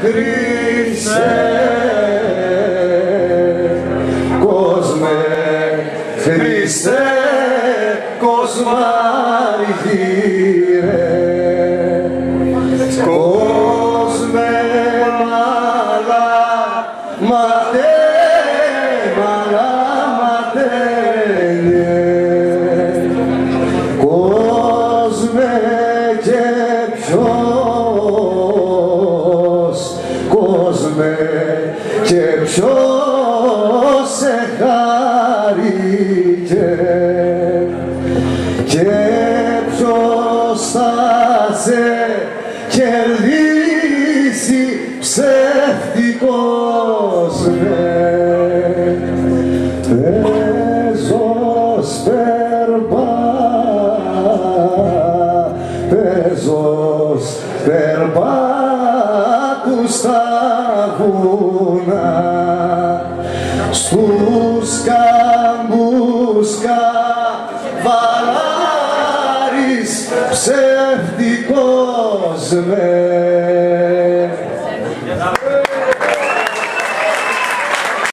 χρυσέ, κόσμε χρυσέ, κοσμαργύρε, κόσμε μαλά, ματέ, μαλά, ματένιε, κόσμε και ποιος, κόσμε και ποιος σε χάρηκε, και ποιος θα σε κερδίσει ψεύτικος, πεζός περπά, πεζός περπάτου στα βουνά, στους κάμπους καβαλάρης ψεύτικος με.